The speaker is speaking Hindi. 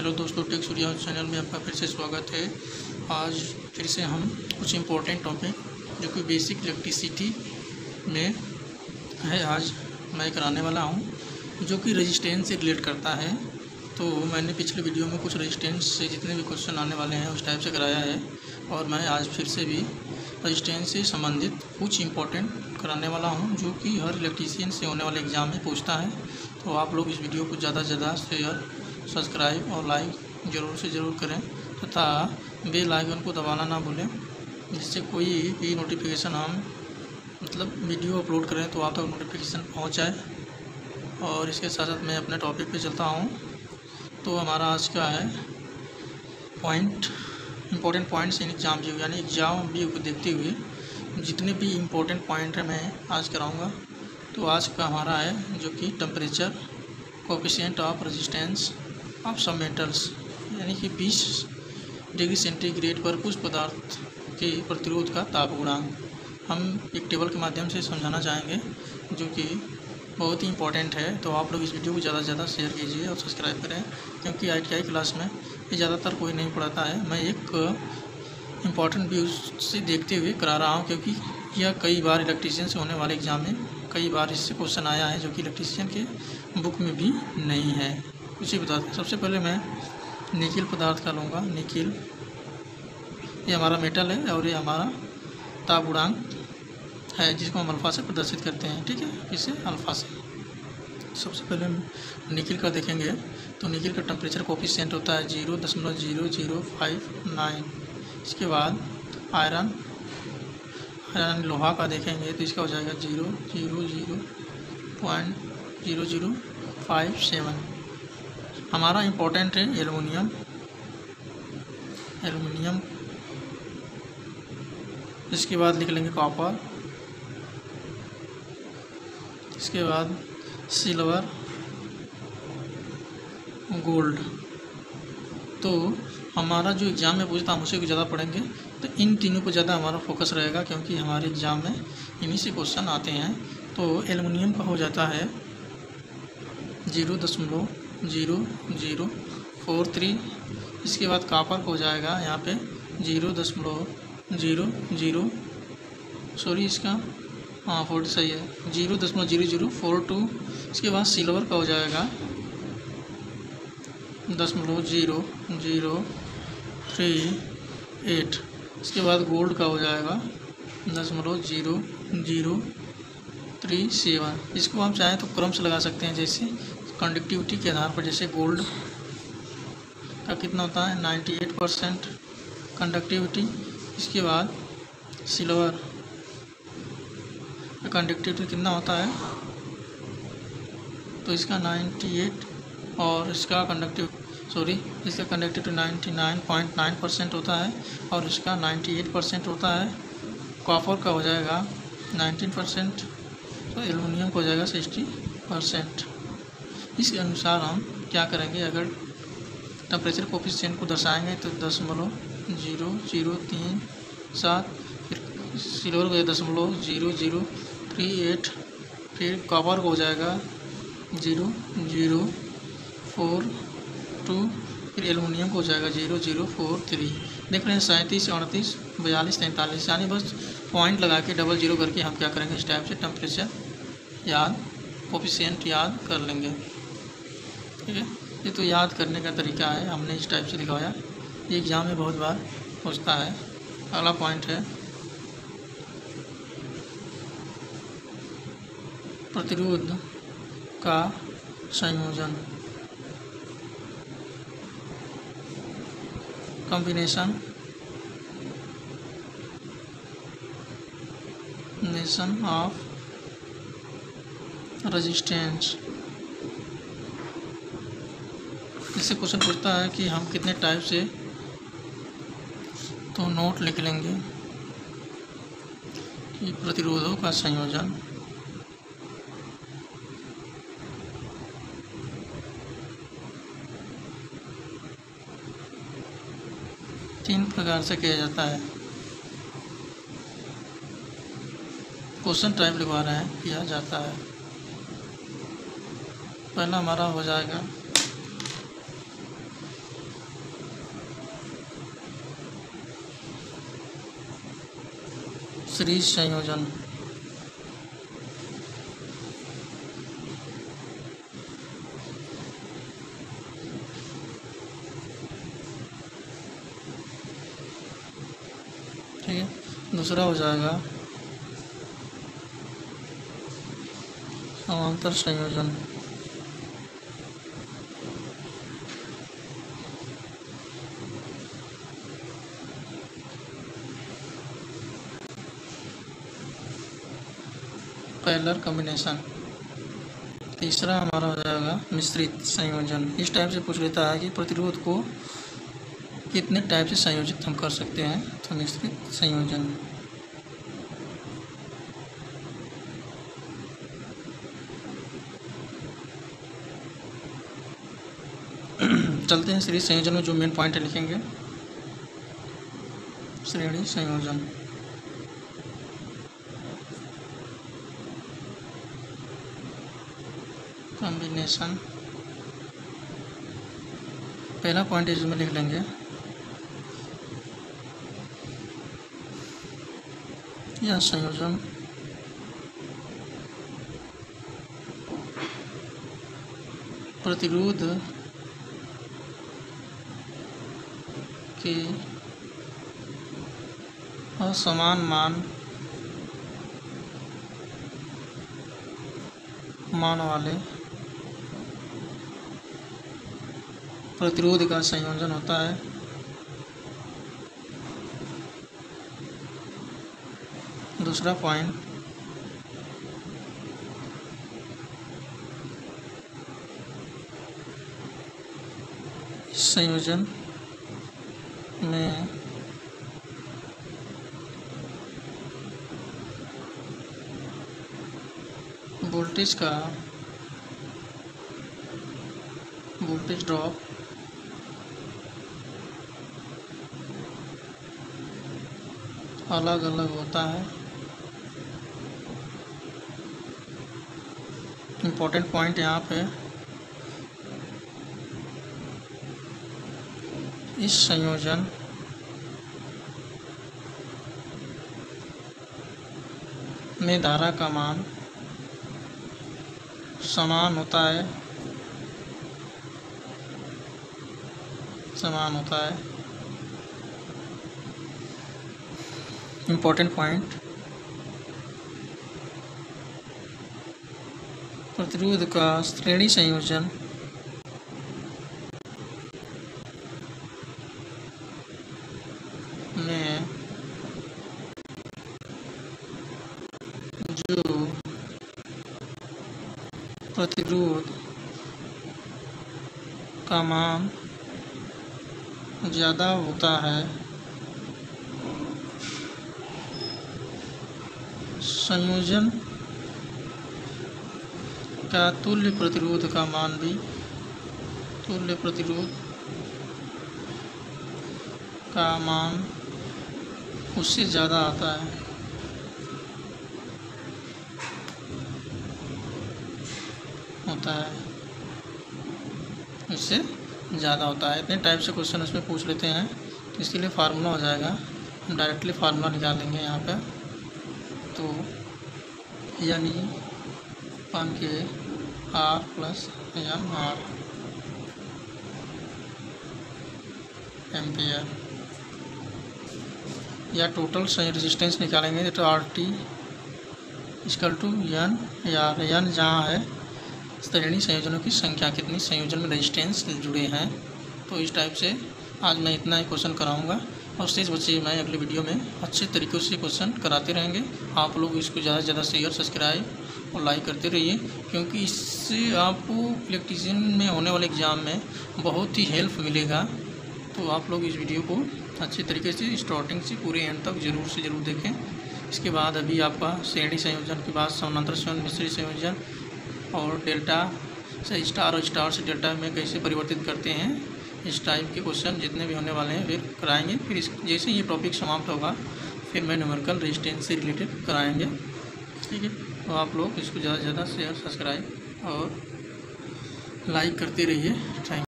हेलो दोस्तों, टेक सूर्या चैनल में आपका फिर से स्वागत है। आज फिर से हम कुछ इम्पोर्टेंट टॉपिक जो कि बेसिक इलेक्ट्रिसिटी में है, आज मैं कराने वाला हूं, जो कि रेजिस्टेंस से रिलेट करता है। तो मैंने पिछले वीडियो में कुछ रेजिस्टेंस से जितने भी क्वेश्चन आने वाले हैं उस टाइप से कराया है, और मैं आज फिर से भी रेजिस्टेंस से संबंधित कुछ इम्पोर्टेंट कराने वाला हूं, जो कि हर इलेक्ट्रीशियन से होने वाले एग्ज़ाम में पूछता है। तो आप लोग इस वीडियो को ज़्यादा से ज़्यादा शेयर, सब्सक्राइब और लाइक ज़रूर से ज़रूर करें, तथा बेल आइकन को दबाना ना भूलें, जिससे कोई भी नोटिफिकेशन हम वीडियो अपलोड करें तो आप तक नोटिफिकेशन पहुंच जाए। और इसके साथ साथ मैं अपने टॉपिक पे चलता हूं। तो हमारा आज का है point, important points in exam view, यानी एग्ज़ाम व्यू को देखते हुए जितने भी इम्पोर्टेंट पॉइंट हैं मैं आज कराऊँगा। तो आज का हमारा है जो कि temperature coefficient of resistance of सब मेटल्स, यानी कि 20 डिग्री सेंटीग्रेड पर कुछ पदार्थ के प्रतिरोध का ताप गुणांक हम एक टेबल के माध्यम से समझाना चाहेंगे, जो कि बहुत ही इंपॉर्टेंट है। तो आप लोग इस वीडियो को ज़्यादा से ज़्यादा शेयर कीजिए और सब्सक्राइब करें, क्योंकि ITI क्लास में ये ज़्यादातर कोई नहीं पढ़ाता है। मैं एक इम्पॉर्टेंट व्यूज से देखते हुए करा रहा हूँ, क्योंकि यह कई बार इलेक्ट्रीशियन से होने वाले एग्ज़ाम में कई बार इससे क्वेश्चन आया है, जो कि इलेक्ट्रीशियन के बुक में भी नहीं है। उसी पदार्थ, सबसे पहले मैं निकिल पदार्थ का लूँगा। निकिल ये हमारा मेटल है और ये हमारा ताप गुणांक है, जिसको हम अल्फा से प्रदर्शित करते हैं, ठीक है, इसे अल्फा से। सबसे पहले हम निकिल का देखेंगे। तो निकिल का टेम्परेचर कोफिशिएंट होता है 0.0059। इसके बाद आयरन लोहा का देखेंगे तो इसका हो जाएगा 0.0057। हमारा इम्पोर्टेंट है एलुमिनियम। इसके बाद लिख लेंगे कॉपर, इसके बाद सिल्वर, गोल्ड। तो हमारा जो एग्ज़ाम में पूछता हम उसी को ज़्यादा पढ़ेंगे, तो इन तीनों पर ज़्यादा हमारा फोकस रहेगा, क्योंकि हमारे एग्ज़ाम में इन्हीं से क्वेश्चन आते हैं। तो एलुमिनियम का हो जाता है 0.0043। इसके बाद कापर हो जाएगा यहाँ पे 0.0042। इसके बाद सिल्वर का हो जाएगा 0.0038। इसके बाद गोल्ड का हो जाएगा 0.0037। इसको हम चाहें तो क्रम से लगा सकते हैं, जैसे कंडक्टिविटी के आधार पर, जैसे गोल्ड का कितना होता है 98% कंडक्टिविटी। इसके बाद सिल्वर का कंडक्टिविटी कितना होता है, तो इसका 98 और इसका इसका कंडक्टिविटी 99.9% होता है और इसका 98% होता है। कॉपर का हो जाएगा 19%, तो एल्युमिनियम का हो जाएगा 60%। इसके अनुसार हम क्या करेंगे, अगर टेम्परेचर कोफिशिएंट को दर्शाएंगे तो 0.0037, फिर सिल्वर को 0.0038, फिर कॉपर को हो जाएगा 0.0042, फिर एल्युमिनियम को हो जाएगा 0.043। देख रहे हैं 37, 38, 42, 43, यानी बस पॉइंट लगा के डबल जीरो करके हम क्या करेंगे, इस टाइप से टेम्परेचर याद, कोफिशिएंट याद कर लेंगे, ठीक है। ये तो याद करने का तरीका है, हमने इस टाइप से दिखाया, ये एग्ज़ाम में बहुत बार पूछता है। अगला पॉइंट है प्रतिरोध का संयोजन, कॉम्बिनेशन ऑफ रेजिस्टेंस। इससे क्वेश्चन पूछता है कि हम कितने टाइप से, तो नोट लिख लेंगे कि प्रतिरोधों का संयोजन, तीन प्रकार से किया जाता है। क्वेश्चन टाइप लिखवा रहे हैं, किया जाता है। पहला हमारा हो जाएगा सीरीज संयोजन। ठीक है, दूसरा हो जाएगा समांतर संयोजन। Parallel combination. तीसरा हमारा हो जाएगा मिश्रित संयोजन। इस टाइप से पूछ लेता है कि प्रतिरोध को कितने टाइप से संयोजित हम कर सकते हैं, तो मिश्रित संयोजन। चलते हैं श्रेणी संयोजन में जो मेन पॉइंट है लिखेंगे श्रेणी संयोजन। कॉम्बिनेशन पहला पॉइंट इसमें लिख लेंगे या संयोजन प्रतिरोध के असमान मान वाले प्रतिरोध का संयोजन होता है। दूसरा पॉइंट संयोजन में वोल्टेज का वोल्टेज ड्रॉप अलग अलग होता है। इम्पोर्टेंट पॉइंट यहाँ पे इस संयोजन में धारा का मान समान होता है। इम्पोर्टेंट पॉइंट प्रतिरोध का श्रेणी संयोजन में जो प्रतिरोध का मान ज़्यादा होता है संयोजन का तुल्य प्रतिरोध का मान भी उससे ज़्यादा आता है। इतने टाइप से क्वेश्चन उसमें पूछ लेते हैं, तो इसके लिए फार्मूला हो जाएगा, हम डायरेक्टली फार्मूला निकालेंगे यहाँ पे। तो यानी पान के R plus M R ampere या टोटल रेजिस्टेंस निकालेंगे तो R T equal to N यार एन जहाँ है श्रेणी संयोजनों की संख्या, कितनी संयोजन में रेजिस्टेंस जुड़े हैं। तो इस टाइप से आज मैं इतना ही क्वेश्चन कराऊंगा और शेष बच्चे मैं अगले वीडियो में अच्छे तरीक़ों से क्वेश्चन कराते रहेंगे। आप लोग इसको ज़्यादा से ज़्यादा शेयर सब्सक्राइब और लाइक करते रहिए, क्योंकि इससे आपको इलेक्ट्रीशियन में होने वाले एग्ज़ाम में बहुत ही हेल्प मिलेगा। तो आप लोग इस वीडियो को अच्छे तरीके से स्टार्टिंग से पूरे एंड तक ज़रूर से ज़रूर देखें। इसके बाद अभी आपका श्रेणी संयोजन के बाद समानांतर संयोजन, मिश्रित संयोजन और डेल्टा से स्टार और स्टार से डेल्टा में कैसे परिवर्तित करते हैं, इस टाइप के क्वेश्चन जितने भी होने वाले हैं फिर कराएंगे। फिर इस जैसे ये टॉपिक समाप्त होगा फिर मैं न्यूमेरिकल रेजिस्टेंस से रिलेटेड कराएंगे। ठीक है, तो आप लोग इसको ज़्यादा से ज़्यादा शेयर सब्सक्राइब और लाइक करते रहिए। Thank you.